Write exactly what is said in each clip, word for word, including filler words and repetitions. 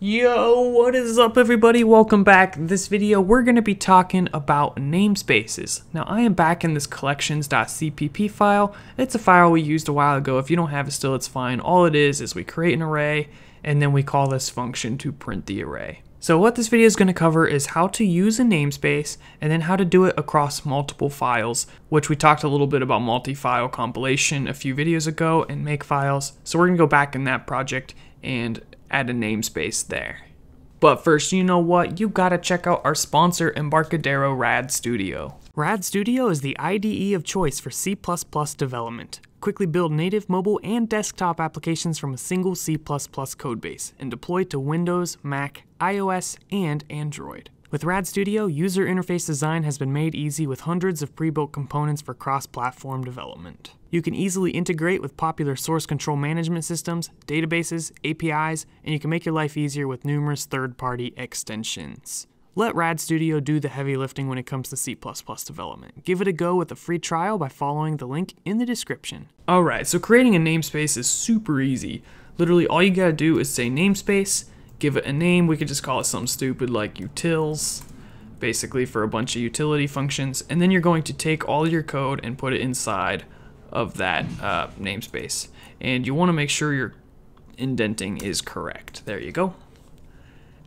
Yo, what is up everybody? Welcome back. This video we're going to be talking about namespaces. Now I am back in this collections dot c p p file. It's a file we used a while ago. If you don't have it still, it's fine. All it is is we create an array and then we call this function to print the array. So what this video is going to cover is how to use a namespace and then how to do it across multiple files, which we talked a little bit about multi-file compilation a few videos ago and make files. So we're going to go back in that project and add a namespace there. But first, you know what? You gotta check out our sponsor, Embarcadero RAD Studio. RAD Studio is the I D E of choice for C plus plus development. Quickly build native mobile and desktop applications from a single C plus plus codebase and deploy to Windows, Mac, iOS, and Android. With RAD Studio, user interface design has been made easy with hundreds of pre-built components for cross-platform development. You can easily integrate with popular source control management systems, databases, A P Is, and you can make your life easier with numerous third-party extensions. Let RAD Studio do the heavy lifting when it comes to C plus plus development. Give it a go with a free trial by following the link in the description. Alright, so creating a namespace is super easy. Literally all you gotta do is say namespace, give it a name. We could just call it something stupid like utils, basically for a bunch of utility functions, and then you're going to take all your code and put it inside of that uh, namespace, and you want to make sure your indenting is correct. There you go.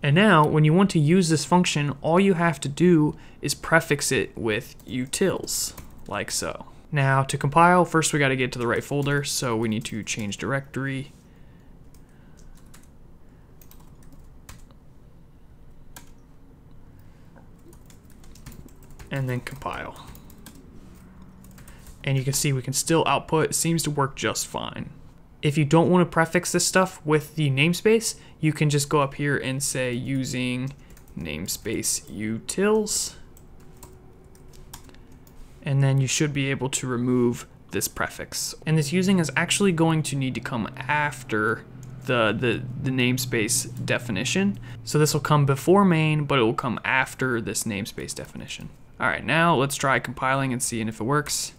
And now when you want to use this function, all you have to do is prefix it with utils, like so. Now to compile, first we got to get to the right folder, so we need to change directory. And then compile. And you can see we can still output. It seems to work just fine. If you don't want to prefix this stuff with the namespace, you can just go up here and say using namespace utils. And then you should be able to remove this prefix. And this using is actually going to need to come after The, the, the namespace definition. So this will come before main, but it will come after this namespace definition. All right, now let's try compiling and seeing if it works.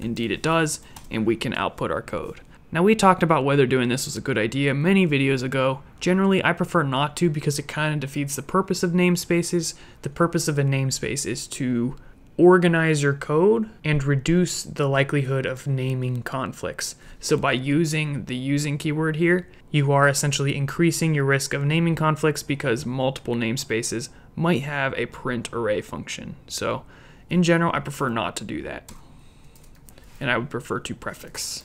Indeed it does, and we can output our code. Now we talked about whether doing this was a good idea many videos ago. Generally, I prefer not to because it kind of defeats the purpose of namespaces. The purpose of a namespace is to organize your code and reduce the likelihood of naming conflicts. So by using the using keyword here, you are essentially increasing your risk of naming conflicts because multiple namespaces might have a print array function. So in general, I prefer not to do that. And I would prefer to prefix,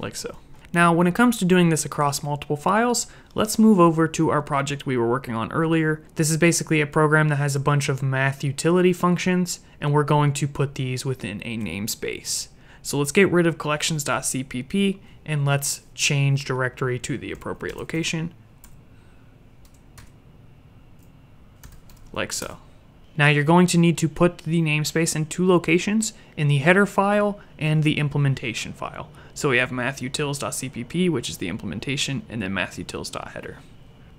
like so. Now, when it comes to doing this across multiple files, let's move over to our project we were working on earlier. This is basically a program that has a bunch of math utility functions, and we're going to put these within a namespace. So let's get rid of collections dot c p p, and let's change directory to the appropriate location. Like so. Now you're going to need to put the namespace in two locations, in the header file and the implementation file. So we have mathutils dot c p p, which is the implementation, and then mathutils dot header.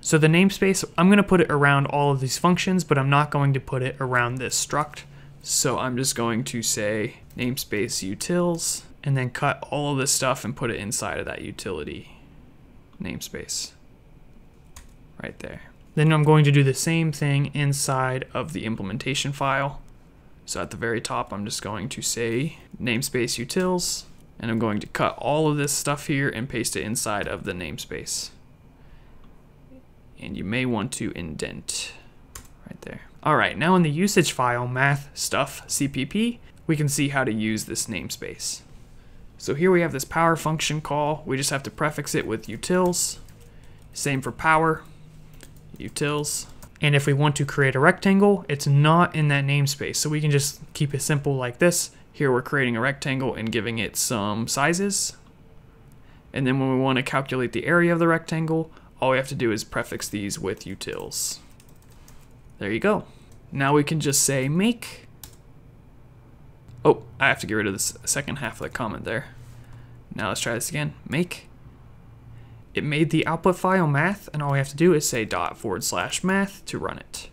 So the namespace, I'm going to put it around all of these functions, but I'm not going to put it around this struct. So I'm just going to say namespace utils, and then cut all of this stuff and put it inside of that utility namespace right there. Then I'm going to do the same thing inside of the implementation file. So at the very top, I'm just going to say namespace utils, and I'm going to cut all of this stuff here and paste it inside of the namespace. And you may want to indent right there. All right, now in the usage file, math stuff c p p, we can see how to use this namespace. So here we have this power function call. We just have to prefix it with utils. Same for power. Utils. And if we want to create a rectangle, it's not in that namespace. So we can just keep it simple like this. Here we're creating a rectangle and giving it some sizes. And then when we want to calculate the area of the rectangle, all we have to do is prefix these with utils. There you go. Now we can just say make. Oh, I have to get rid of this second half of the comment there. Now let's try this again. Make. It made the output file math, and all we have to do is say dot forward slash math to run it.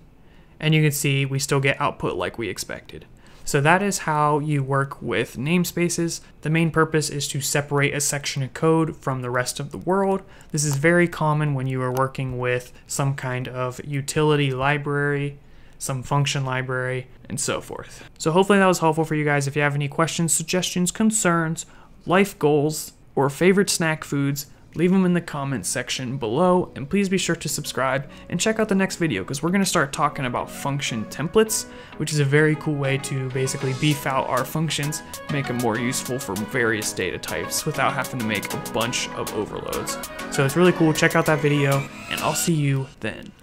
And you can see we still get output like we expected. So that is how you work with namespaces. The main purpose is to separate a section of code from the rest of the world. This is very common when you are working with some kind of utility library, some function library, and so forth. So hopefully that was helpful for you guys. If you have any questions, suggestions, concerns, life goals, or favorite snack foods, leave them in the comments section below, and please be sure to subscribe and check out the next video, because we're going to start talking about function templates, which is a very cool way to basically beef out our functions, make them more useful for various data types without having to make a bunch of overloads. So it's really cool. Check out that video, and I'll see you then.